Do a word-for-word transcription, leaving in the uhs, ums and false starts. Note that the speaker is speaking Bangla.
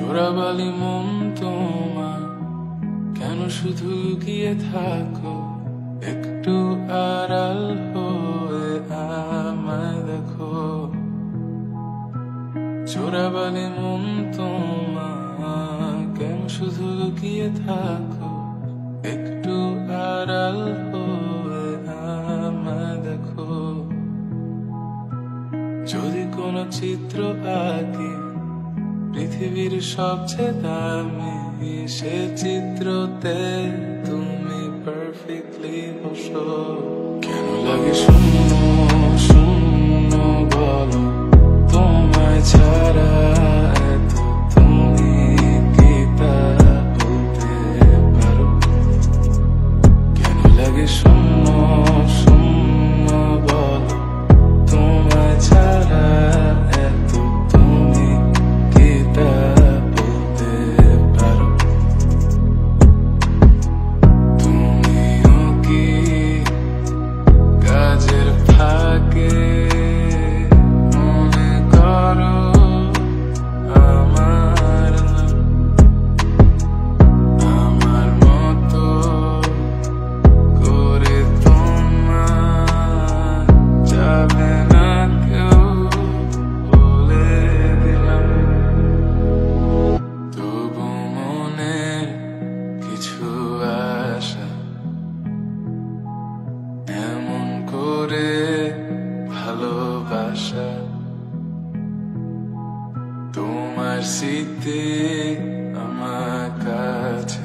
চোরাবালি মন তোমার কেন শুধু লুকিয়ে থাকো একটু আড়াল হয়ে আমায় দেখো চোরাবালি মন তোমার কেন শুধু লুকিয়ে থাকো একটু আড়াল হয়ে আমায় দেখো যদি কোনো চিত্র আঁকি পৃথিবীর সবচেয়ে দামি সে চিত্রতে তুমি পারফেক্টলি বসো কেন লাগে শূন্য শূন্য বলো তোমায় ছাড়া এত তুমি কি তা বলতে পারো কেন লাগে শূন্য শূন্য বলো তোমায় ছাড়া তোমার শীতে আমার কাছে